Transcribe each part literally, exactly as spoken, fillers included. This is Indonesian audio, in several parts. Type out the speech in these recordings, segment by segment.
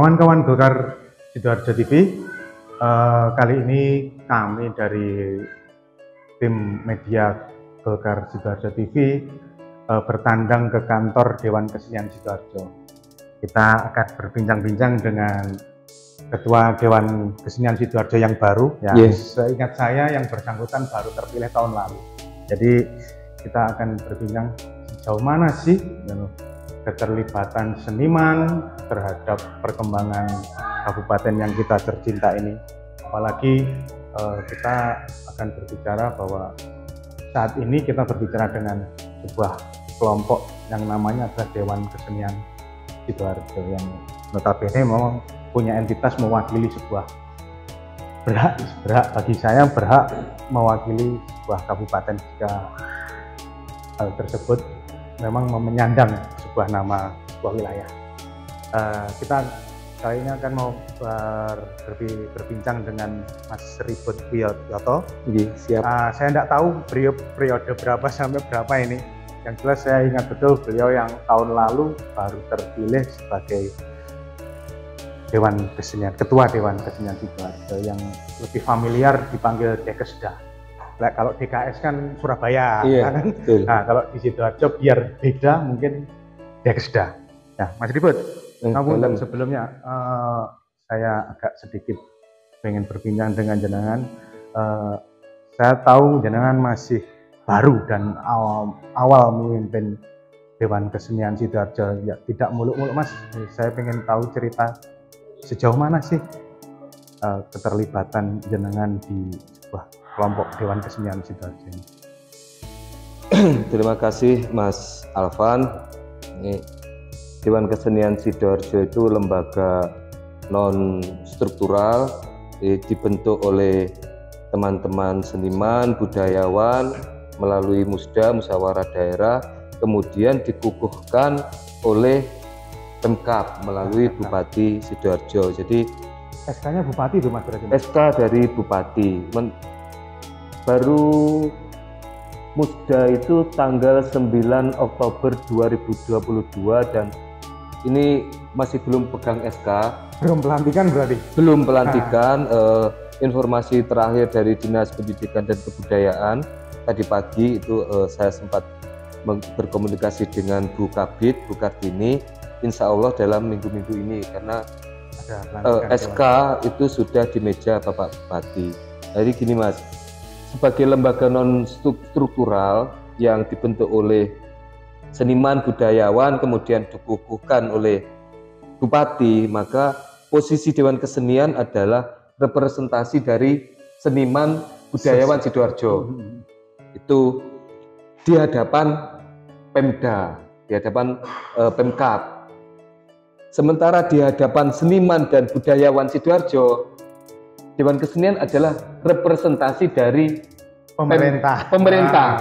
Kawan-kawan Golkar Sidoarjo T V, eh, kali ini kami dari tim media Golkar Sidoarjo T V eh, bertandang ke kantor Dewan Kesenian Sidoarjo. Kita akan berbincang-bincang dengan Ketua Dewan Kesenian Sidoarjo yang baru, yang yes. Seingat saya yang bersangkutan baru terpilih tahun lalu. Jadi kita akan berbincang sejauh mana sih keterlibatan seniman terhadap perkembangan kabupaten yang kita tercinta ini. Apalagi eh, kita akan berbicara bahwa saat ini kita berbicara dengan sebuah kelompok yang namanya adalah Dewan Kesenian Sidoarjo yang notabene memang punya entitas mewakili sebuah berhak, berhak bagi saya berhak mewakili sebuah kabupaten jika hal tersebut memang menyandang sebuah nama sebuah wilayah. Uh, kita kali ini akan mau ber, berbincang dengan Mas Ribut Wijoto. Siap. Uh, saya tidak tahu beliau periode berapa sampai berapa ini. Yang jelas saya ingat betul beliau yang tahun lalu baru terpilih sebagai Dewan Kesenian, Ketua Dewan Kesenian Sidoarjo yang lebih familiar dipanggil Dekesda. Nah, kalau D K S kan Surabaya, iya, kan? Betul. Nah, kalau di Sidoarjo biar beda mungkin Dekesda. Nah, Mas Ribut, eh, namun dan sebelumnya uh, saya agak sedikit pengen berbincang dengan jenengan. Uh, saya tahu jenengan masih baru dan awal, awal memimpin Dewan Kesenian Sidoarjo. Ya, tidak muluk-muluk, Mas. Saya pengen tahu cerita sejauh mana sih uh, keterlibatan jenengan di sebuah kelompok Dewan Kesenian Sidoarjo ini? Terima kasih Mas Arfan. Ini Dewan Kesenian Sidoarjo itu lembaga non struktural, dibentuk oleh teman-teman seniman, budayawan melalui musda, musyawarah daerah, kemudian dikukuhkan oleh Pemkab melalui Bupati Sidoarjo. Jadi S K-nya Bupati itu Mas berarti? S K dari Bupati. Men, baru musda itu tanggal sembilan Oktober dua ribu dua puluh dua dan ini masih belum pegang S K. Belum pelantikan berarti? Belum pelantikan. eh, informasi terakhir dari Dinas Pendidikan dan Kebudayaan tadi pagi itu eh, saya sempat berkomunikasi dengan Bu Kabid, Bu Kartini. Insya Allah dalam minggu-minggu ini karena uh, S K jalan. Itu sudah di meja Bapak Bupati. Jadi gini Mas, sebagai lembaga non struktural yang dibentuk oleh seniman budayawan kemudian dikukuhkan oleh Bupati, maka posisi Dewan Kesenian adalah representasi dari seniman budayawan Sidoarjo. Itu di hadapan Pemda, di hadapan uh, Pemkab. Sementara di hadapan seniman dan budayawan Sidoarjo, Dewan Kesenian adalah representasi dari pemerintah. Pem pemerintah. Ah.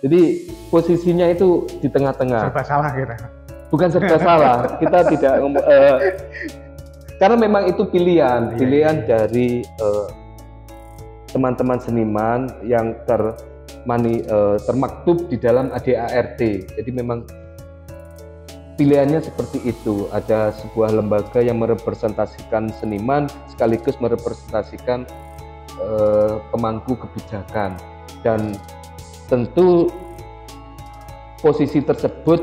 Jadi posisinya itu di tengah-tengah. Serba salah kita. Bukan serba salah, kita tidak. Uh, karena memang itu pilihan, pilihan dari teman-teman uh, seniman yang ter mani, uh, termaktub di dalam A D A R T. Jadi memang pilihannya seperti itu, ada sebuah lembaga yang merepresentasikan seniman sekaligus merepresentasikan eh, pemangku kebijakan, dan tentu posisi tersebut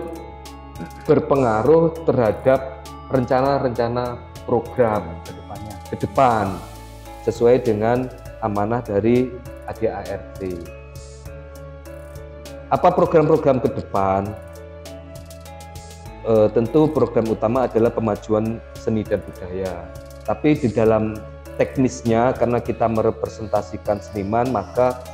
berpengaruh terhadap rencana-rencana program ke depannya, ke depan sesuai dengan amanah dari A D A R T. Apa program-program ke depan? E, tentu program utama adalah pemajuan seni dan budaya. Tapi di dalam teknisnya, karena kita merepresentasikan seniman, maka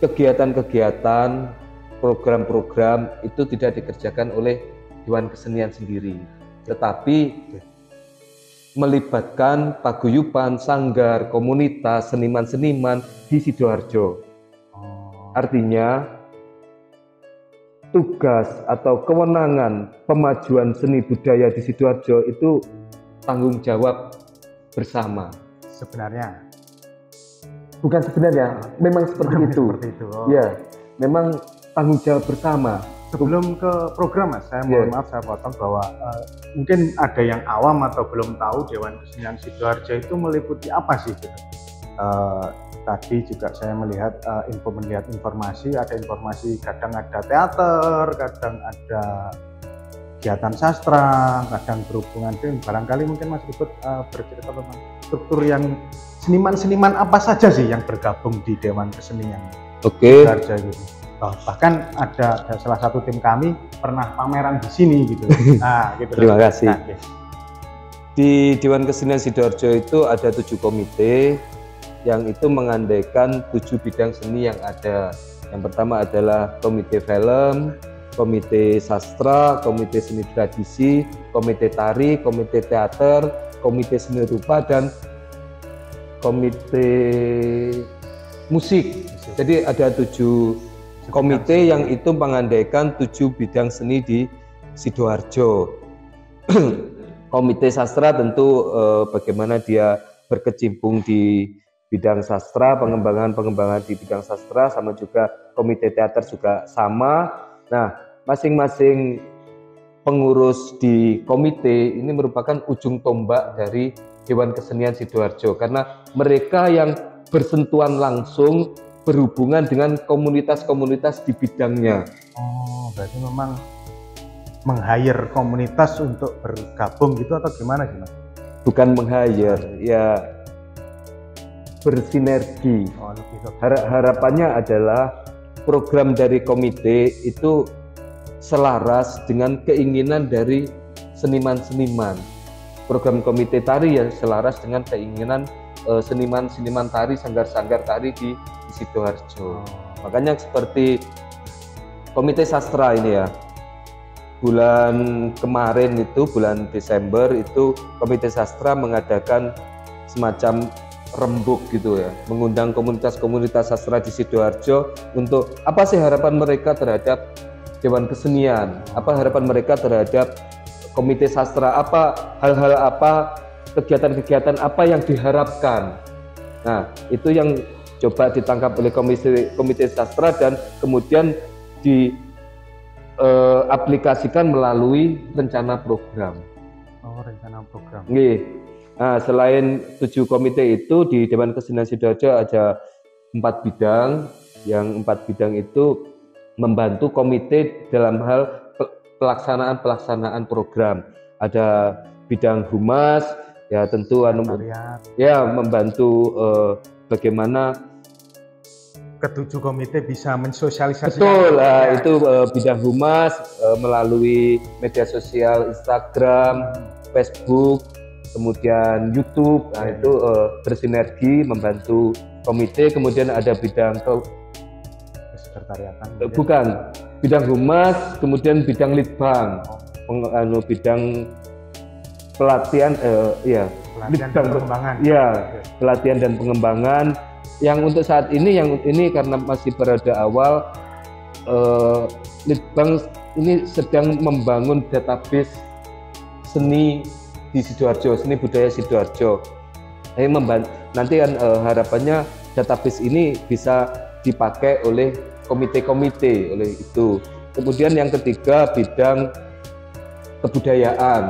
kegiatan-kegiatan, program-program itu tidak dikerjakan oleh Dewan Kesenian sendiri. Tetapi melibatkan paguyuban, sanggar, komunitas, seniman-seniman di Sidoarjo. Artinya, tugas atau kewenangan pemajuan seni budaya di Sidoarjo itu tanggung jawab bersama. Sebenarnya bukan sebenarnya, memang seperti memang itu. Seperti itu. Oh. Ya, memang tanggung jawab bersama. Sebelum ke program Mas, saya mohon yeah. maaf saya potong bahwa uh, mungkin ada yang awam atau belum tahu Dewan Kesenian Sidoarjo itu meliputi apa sih gitu. Uh, tadi juga saya melihat uh, info melihat informasi, ada informasi kadang ada teater, kadang ada kegiatan sastra, kadang berhubungan dengan barangkali mungkin Mas Ribut uh, bercerita tentang struktur yang seniman-seniman apa saja sih yang bergabung di Dewan Kesenian okay. Sidoarjo gitu. Oh, bahkan ada, ada salah satu tim kami pernah pameran di sini gitu. Nah, gitu. Terima kasih. Nah, okay. Di Dewan Kesenian Sidoarjo itu ada tujuh komite yang itu mengandaikan tujuh bidang seni yang ada. Yang pertama adalah komite film, komite sastra, komite seni tradisi, komite tari, komite teater, komite seni rupa dan komite musik. Jadi ada tujuh komite yang itu mengandaikan tujuh bidang seni di Sidoarjo. Komite sastra tentu eh, bagaimana dia berkecimpung di bidang sastra, pengembangan-pengembangan di bidang sastra, sama juga komite teater juga sama. Nah, masing-masing pengurus di komite ini merupakan ujung tombak dari Dewan Kesenian Sidoarjo karena mereka yang bersentuhan langsung berhubungan dengan komunitas-komunitas di bidangnya. Oh, berarti memang meng-hire komunitas untuk bergabung gitu atau gimana sih, Mas? Bukan meng-hire, ya bersinergi. Oh, Har- harapannya adalah program dari komite itu selaras dengan keinginan dari seniman-seniman. Program komite tari ya selaras dengan keinginan seniman-seniman tari, sanggar-sanggar tari di, di Sidoarjo. Makanya seperti komite sastra ini ya, bulan kemarin itu, bulan Desember itu komite sastra mengadakan semacam rembuk gitu ya, mengundang komunitas-komunitas sastra di Sidoarjo untuk apa sih harapan mereka terhadap Dewan Kesenian, apa harapan mereka terhadap komite sastra, apa hal-hal apa kegiatan-kegiatan apa yang diharapkan. Nah, itu yang coba ditangkap oleh komite, komite sastra dan kemudian diaplikasikan e, melalui rencana program. Oh, rencana program. Nah, selain tujuh komite itu di Dewan Kesenian Sidoarjo ada empat bidang, yang empat bidang itu membantu komite dalam hal pelaksanaan-pelaksanaan program. Ada bidang humas, ya tentu anu ya membantu eh, bagaimana ketujuh komite bisa mensosialisasikan. Betul, uh, itu uh, bidang humas uh, melalui media sosial Instagram, hmm. Facebook, kemudian YouTube. Nah, hmm. itu uh, bersinergi membantu komite. Kemudian ada bidang ke sekretariatan. Uh, bukan, bidang humas, kemudian bidang litbang, peng, anu bidang pelatihan eh, ya pelatihan dan pengembangan ya pelatihan dan pengembangan yang untuk saat ini yang ini karena masih berada awal eh, Litbang ini sedang membangun database seni di Sidoarjo, seni budaya Sidoarjo. Eh, nanti kan eh, harapannya database ini bisa dipakai oleh komite-komite oleh itu. Kemudian yang ketiga bidang kebudayaan.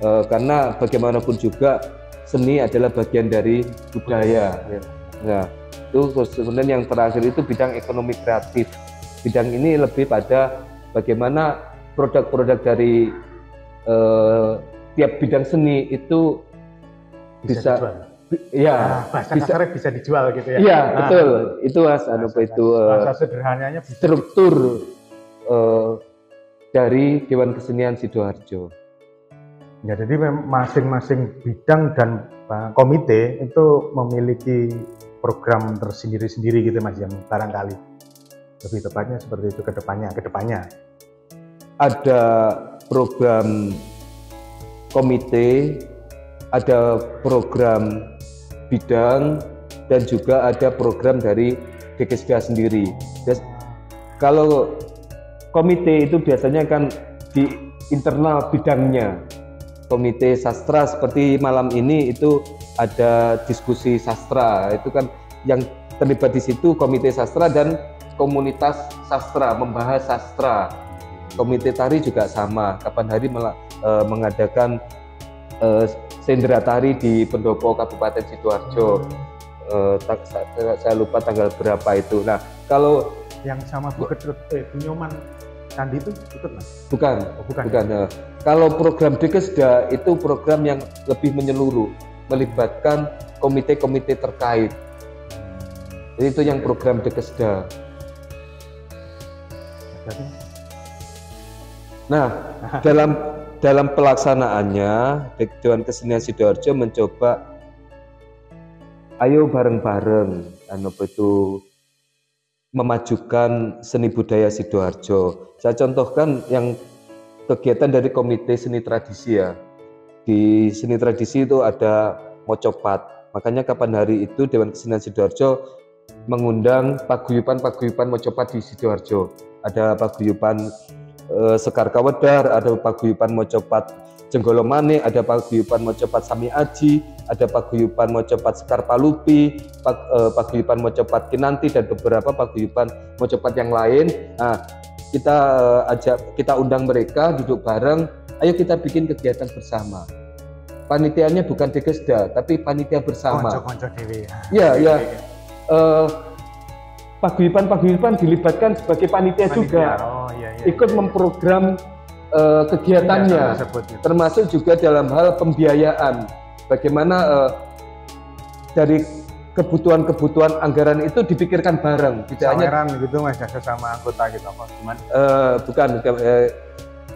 Uh, karena bagaimanapun juga seni adalah bagian dari budaya. Ya. Nah, itu kemudian yang terakhir itu bidang ekonomi kreatif. Bidang ini lebih pada bagaimana produk-produk dari uh, tiap bidang seni itu bisa, bisa dijual. Ya, nah, bahasa bisa, kasarnya bisa dijual gitu ya. Iya, nah, betul. Itu Mas anu itu bahasa sederhananya bisa struktur uh, dari Dewan Kesenian Sidoarjo. Ya, jadi masing-masing bidang dan komite itu memiliki program tersendiri-sendiri gitu Mas, yang barangkali lebih tepatnya seperti itu ke depannya. Ke depannya ada program komite, ada program bidang, dan juga ada program dari Dekesda sendiri. Des, kalau komite itu biasanya kan di internal bidangnya. Komite sastra seperti malam ini itu ada diskusi sastra, itu kan yang terlibat di situ komite sastra dan komunitas sastra membahas sastra. Komite Tari juga sama, kapan hari mengadakan sendera tari di pendopo Kabupaten Sidoarjo. Saya lupa tanggal berapa itu. Nah, kalau yang sama Bu Kedut, eh, Bu Nyoman Candi itu ikut Mas? Bukan, oh, bukan. bukan. Ya. Kalau program Dekesda itu program yang lebih menyeluruh, melibatkan komite-komite terkait. Jadi itu yang program Dekesda. Nah, dalam dalam pelaksanaannya, Dewan Kesenian Sidoarjo mencoba, ayo bareng-bareng, anu itu memajukan seni budaya Sidoarjo. Saya contohkan yang kegiatan dari Komite Seni Tradisi ya. Di seni tradisi itu ada Macapat. Makanya kapan hari itu Dewan Kesenian Sidoarjo mengundang paguyupan-paguyupan Macapat di Sidoarjo. Ada paguyupan Sekar Kawedar, ada paguyupan Macapat Jenggolo Mane, ada paguyupan Macapat Sami Aji, ada paguyupan Macapat Sekar Palupi, paguyupan Macapat Kinanti, dan beberapa paguyupan Macapat yang lain. Nah, kita ajak, kita undang mereka duduk bareng, ayo kita bikin kegiatan bersama. Panitianya bukan Dekesda, tapi panitia bersama. Konco-konco dewe ya. Iya, iya. Paguyupan-paguyupan dilibatkan sebagai panitia, panitia juga. Oh, iya, iya, ikut iya, iya. memprogram uh, kegiatannya, iya, tersebut, iya. termasuk juga dalam hal pembiayaan. Bagaimana uh, dari kebutuhan-kebutuhan anggaran itu dipikirkan bareng. Tidak hanya gitu Mas, sama anggota gitu apa cuman uh, bukan uh,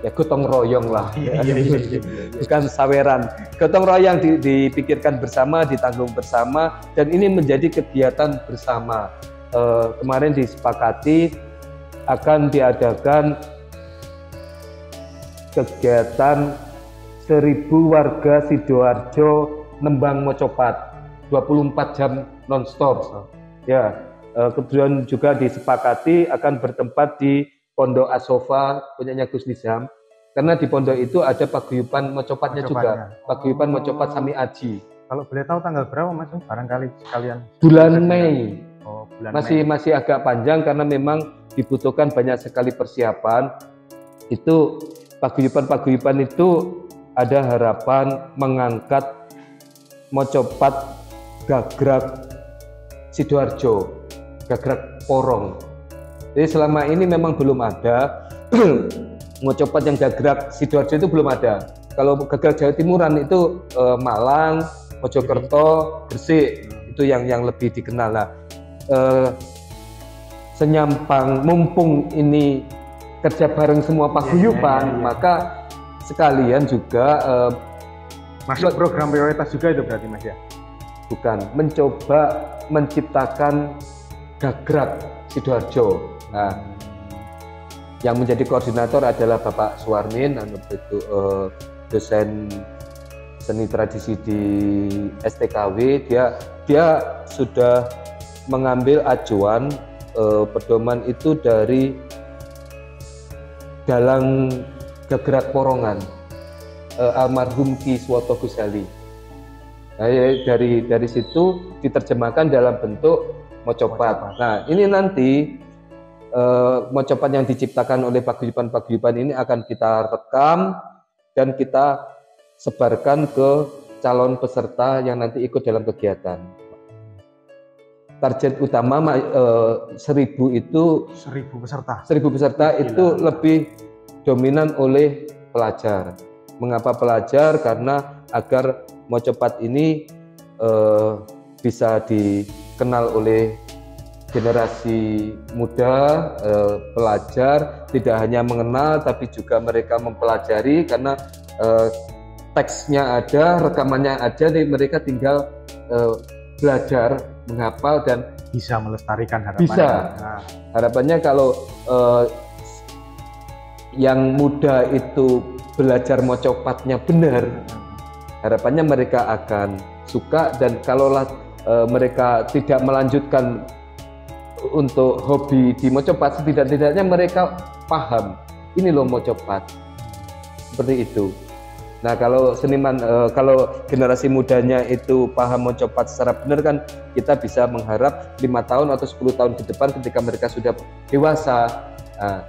ya gotong royong lah. Iya, iya, iya, iya, iya. Bukan saweran. Gotong royong di, dipikirkan bersama, ditanggung bersama, dan ini menjadi kegiatan bersama. Uh, kemarin disepakati akan diadakan kegiatan seribu warga Sidoarjo nembang Macapat dua puluh empat jam non-stop ya. Uh, kemudian juga disepakati akan bertempat di Pondok Asofa punyanya Gus Nizam, karena di pondok itu ada paguyupan Macopatnya juga, paguyupan oh. Macapat Sami Aji. Kalau boleh tahu tanggal berapa Mas? Barangkali sekalian. Bulan Mei. Oh, bulan masih Mei. Masih agak panjang karena memang dibutuhkan banyak sekali persiapan. Itu paguyupan-paguyupan itu ada harapan mengangkat Macapat Gagrak Sidoarjo, Gagrak Porong. Jadi selama ini memang belum ada Macapat yang Gagrak Sidoarjo itu belum ada. Kalau Gagrak Jawa Timuran itu eh, Malang, Mojokerto, Gresik, itu yang yang lebih dikenal lah. Uh, senyampang mumpung ini kerja bareng semua paguyupan, yeah, yeah, yeah. maka sekalian juga uh, masuk program prioritas juga itu berarti Mas ya? Bukan, mencoba menciptakan Gagrak Sidoarjo. Nah, yang menjadi koordinator adalah Bapak Suwarni, itu uh, dosen seni tradisi di S T K W. Dia dia sudah mengambil acuan eh, pedoman itu dari dalang Gagrak Porongan eh, almarhum Ki Swoto Gusali. Nah, dari dari situ diterjemahkan dalam bentuk Macapat. Nah, ini nanti eh, Macapat yang diciptakan oleh paguyupan-paguyupan ini akan kita rekam dan kita sebarkan ke calon peserta yang nanti ikut dalam kegiatan. Target utama eh, seribu itu seribu peserta. Seribu peserta Gila. Itu lebih dominan oleh pelajar. Mengapa pelajar? Karena agar Macapat ini eh, bisa dikenal oleh generasi muda, eh, pelajar. Tidak hanya mengenal, tapi juga mereka mempelajari karena eh, teksnya ada, rekamannya ada. Jadi mereka tinggal eh, belajar, menghafal dan bisa melestarikan harapannya. Bisa. Nah. Harapannya kalau eh, yang muda itu belajar Macopatnya benar, harapannya mereka akan suka, dan kalaulah eh, mereka tidak melanjutkan untuk hobi di Macapat, setidak-tidaknya mereka paham ini loh Macapat, seperti itu. Nah, kalau seniman, eh, kalau generasi mudanya itu paham Macapat secara benar, kan kita bisa mengharap lima tahun atau sepuluh tahun ke depan ketika mereka sudah dewasa, nah,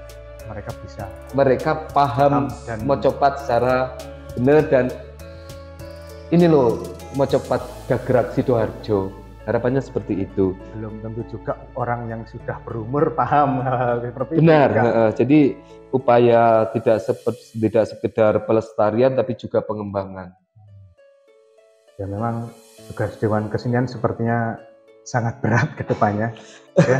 mereka bisa, mereka paham dan Macapat secara benar. Dan ini loh Macapat Gagrak Sidoarjo, harapannya seperti itu. Belum tentu juga orang yang sudah berumur paham seperti benar itu, kan? Jadi upaya tidak seperti, tidak sekedar pelestarian tapi juga pengembangan. Ya memang tugas Dewan Kesenian sepertinya sangat berat ke depannya. Ya,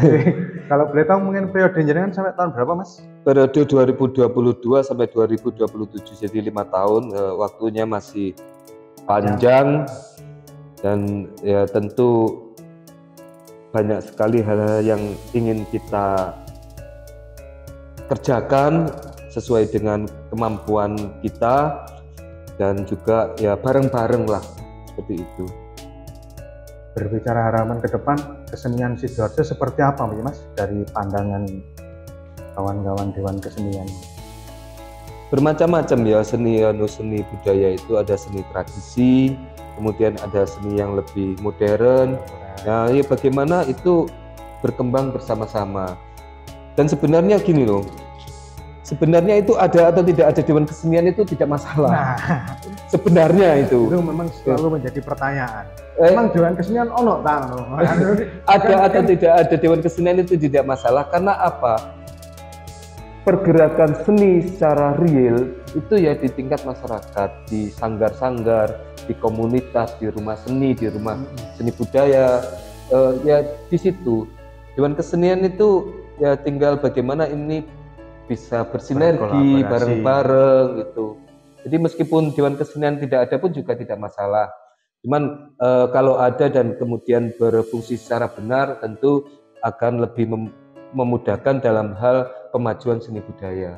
kalau boleh tahu mungkin periode jenengan sampai tahun berapa, Mas? Periode dua ribu dua puluh dua sampai dua ribu dua puluh tujuh, jadi lima tahun, waktunya masih panjang ya. Dan ya tentu banyak sekali hal-hal yang ingin kita kerjakan sesuai dengan kemampuan kita dan juga ya bareng-bareng lah seperti itu. Berbicara harapan ke depan, kesenian Sidoarjo seperti apa, Mas, dari pandangan kawan-kawan Dewan Kesenian? Bermacam-macam ya seni, seni budaya itu ada seni tradisi, kemudian ada seni yang lebih modern. Nah, ya bagaimana itu berkembang bersama-sama. Dan sebenarnya gini loh, sebenarnya itu ada atau tidak ada Dewan Kesenian itu tidak masalah. Nah, sebenarnya itu. Itu memang selalu menjadi pertanyaan. Eh, memang Dewan Kesenian ono ta? Ada atau tidak ada Dewan Kesenian itu tidak masalah, karena apa? Pergerakan seni secara real itu ya di tingkat masyarakat, di sanggar-sanggar, di komunitas, di rumah seni, di rumah seni budaya, eh, ya di situ. Dewan Kesenian itu ya tinggal bagaimana ini bisa bersinergi bareng-bareng gitu. Jadi meskipun Dewan Kesenian tidak ada pun juga tidak masalah. Cuman e, kalau ada dan kemudian berfungsi secara benar tentu akan lebih mem memudahkan dalam hal pemajuan seni budaya.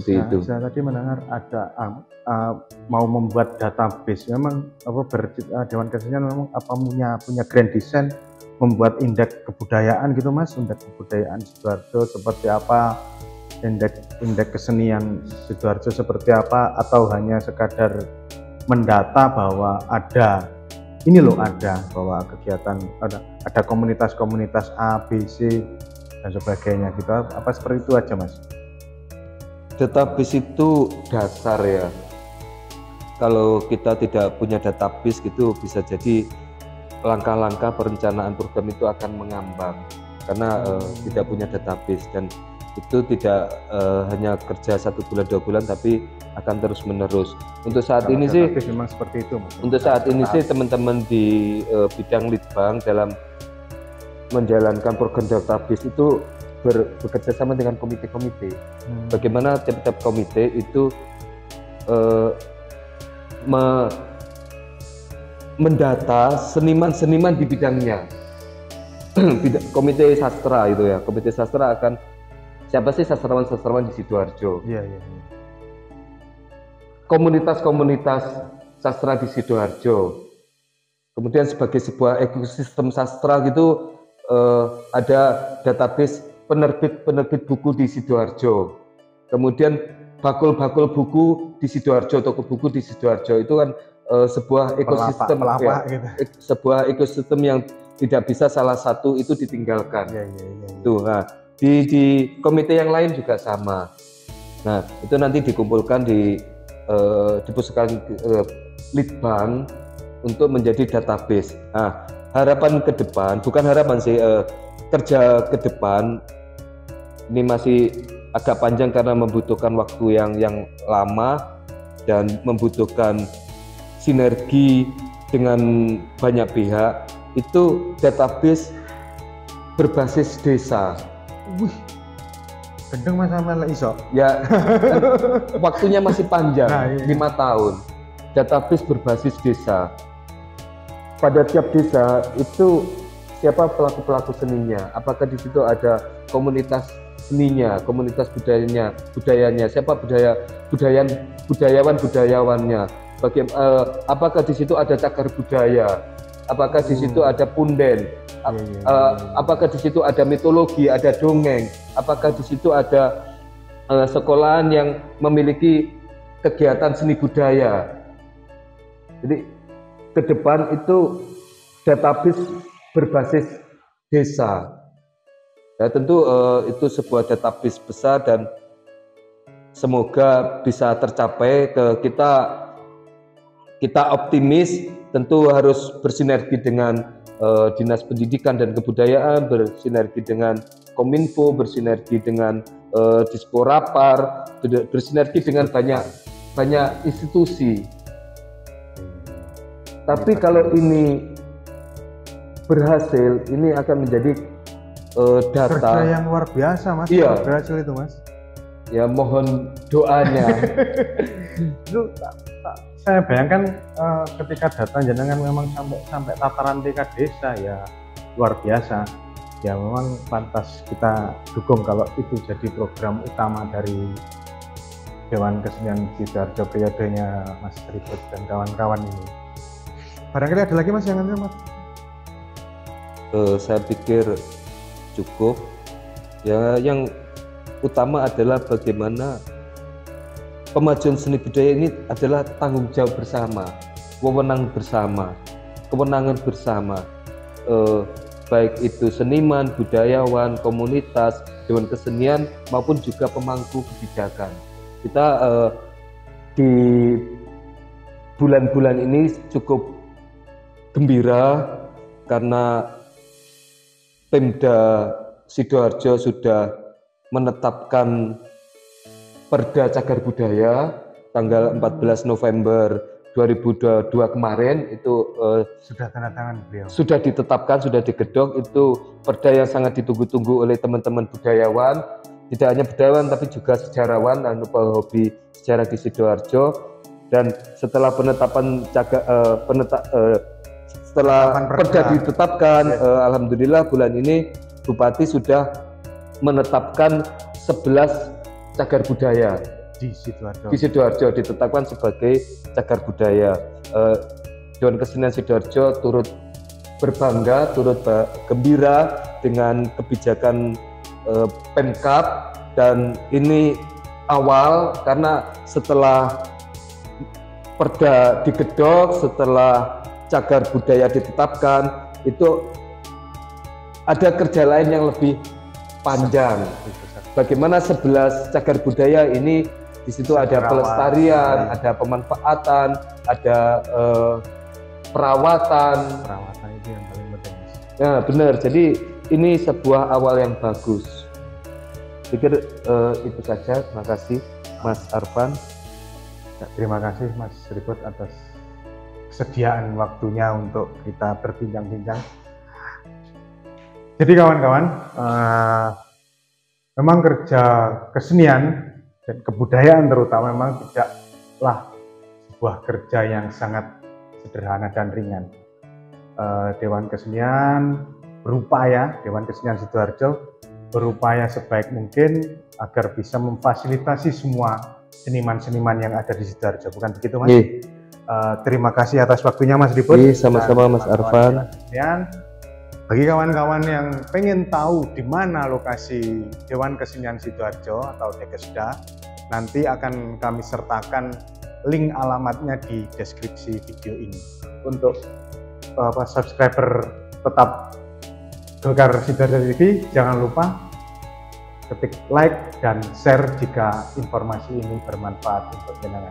Seperti nah, itu. Saya tadi mendengar ada uh, mau membuat database. Memang apa ber, uh, Dewan Kesenian memang apa punya punya grand design membuat indeks kebudayaan gitu, Mas? Indeks kebudayaan Sidoarjo seperti apa? Indeks indeks kesenian Sidoarjo seperti apa, atau hanya sekadar mendata bahwa ada ini loh, ada bahwa kegiatan ada ada komunitas-komunitas A, B, C dan sebagainya gitu, apa seperti itu aja, Mas? Database itu dasar ya, kalau kita tidak punya database gitu bisa jadi langkah-langkah perencanaan program itu akan mengambang karena hmm. eh, tidak punya database. Dan itu tidak uh, hanya kerja satu bulan dua bulan tapi akan terus menerus. Untuk saat Kalau ini sih memang seperti itu. Maksudnya. Untuk saat ini saat. sih teman-teman di uh, bidang litbang dalam menjalankan program database itu ber, bekerja sama dengan komite-komite. Hmm. Bagaimana tiap-tiap komite itu uh, me, mendata seniman-seniman di bidangnya. Komite sastra itu ya, komite sastra akan siapa sih sastrawan-sastrawan di Sidoarjo? Iya, iya. Komunitas-komunitas sastra di Sidoarjo. Kemudian sebagai sebuah ekosistem sastra gitu, eh, ada database penerbit-penerbit buku di Sidoarjo. Kemudian bakul-bakul buku di Sidoarjo, toko buku di Sidoarjo itu kan eh, sebuah ekosistem, pelapa, pelapa, ya, gitu. ek, sebuah ekosistem yang tidak bisa salah satu itu ditinggalkan. Iya, iya, iya. Tuh, nah. Di, di komite yang lain juga sama. Nah itu nanti dikumpulkan di uh, di puskan uh, litbang untuk menjadi database. Nah harapan ke depan, bukan harapan sih, uh, kerja ke depan ini masih agak panjang karena membutuhkan waktu yang yang lama dan membutuhkan sinergi dengan banyak pihak. Itu database berbasis desa. Wih, gendeng Mas Amel iso. Ya, waktunya masih panjang, nah, iya. lima tahun. Database berbasis desa. Pada tiap desa itu siapa pelaku-pelaku seninya? Apakah di situ ada komunitas seninya, komunitas budayanya, budayanya? Siapa budaya budayan budayawan budayawannya? Bagaimana? Eh, apakah di situ ada cagar budaya? Apakah di situ hmm. ada punden? A, yeah, yeah, yeah. Apakah di situ ada mitologi, ada dongeng? Apakah di situ ada uh, sekolahan yang memiliki kegiatan seni budaya? Jadi ke depan itu database berbasis desa. Ya, tentu uh, itu sebuah database besar dan semoga bisa tercapai. Ke kita kita optimis, tentu harus bersinergi dengan uh, Dinas Pendidikan dan Kebudayaan, bersinergi dengan Kominfo, bersinergi dengan uh, Disporapar, bersinergi dengan banyak banyak institusi. Tapi kalau ini berhasil, ini akan menjadi uh, data kerja yang luar biasa, Mas. Iya. Berhasil itu, Mas. Ya, mohon doanya. Lu, tak, tak, saya bayangkan uh, ketika data jenengan memang sampai sampai tataran tingkat desa, ya luar biasa. Ya memang pantas kita dukung kalau itu jadi program utama dari Dewan Kesenian Sidoarjo periodenya Mas Ribut dan kawan-kawan ini. Barangkali ada lagi, Mas, yang nanti, Mas? Uh, saya pikir cukup. Ya, yang utama adalah bagaimana pemajuan seni budaya ini adalah tanggung jawab bersama, wewenang bersama, kewenangan bersama. Uh, baik itu seniman, budayawan, komunitas, Dewan Kesenian, maupun juga pemangku kebijakan. Kita uh, di bulan-bulan ini cukup gembira karena Pemda Sidoarjo sudah menetapkan Perda Cagar Budaya tanggal empat belas November dua ribu dua puluh dua kemarin. Itu uh, sudah tanda tangan beliau. Sudah ditetapkan, sudah digedok. Itu perda yang sangat ditunggu-tunggu oleh teman-teman budayawan, tidak hanya budayawan tapi juga sejarawan dan hobi sejarah di Sidoarjo. Dan setelah penetapan caga, uh, peneta, uh, setelah perda ditetapkan, ya. uh, alhamdulillah bulan ini Bupati sudah menetapkan sebelas cagar budaya di Sidoarjo. Di Sidoarjo ditetapkan sebagai cagar budaya. Uh, Dewan Kesenian Sidoarjo turut berbangga, turut gembira dengan kebijakan uh, Pemkab, dan ini awal karena setelah Perda digedok, setelah cagar budaya ditetapkan, itu ada kerja lain yang lebih panjang. Bagaimana sebelas cagar budaya ini, di situ ada pelestarian, ada pemanfaatan, ada eh, perawatan. Perawatan itu yang paling penting. Nah, benar. Jadi ini sebuah awal yang bagus. Pikir eh, itu saja. Terima kasih, Mas Arfan. Terima kasih, Mas Ribut, atas kesediaan waktunya untuk kita berbincang-bincang. Jadi kawan-kawan, uh, memang kerja kesenian dan kebudayaan terutama memang tidaklah sebuah kerja yang sangat sederhana dan ringan. Uh, Dewan Kesenian berupaya, Dewan Kesenian Sidoarjo berupaya sebaik mungkin agar bisa memfasilitasi semua seniman-seniman yang ada di Sidoarjo, bukan begitu, Mas? Uh, terima kasih atas waktunya, Mas Ribut. Sama-sama, Mas Arfan. Dan bagi kawan-kawan yang pengen tahu di mana lokasi Dewan Kesenian Sidoarjo atau Dekesda, nanti akan kami sertakan link alamatnya di deskripsi video ini. Untuk uh, subscriber tetap Golkar Sidoarjo T V, jangan lupa ketik like dan share jika informasi ini bermanfaat untuk jenengan.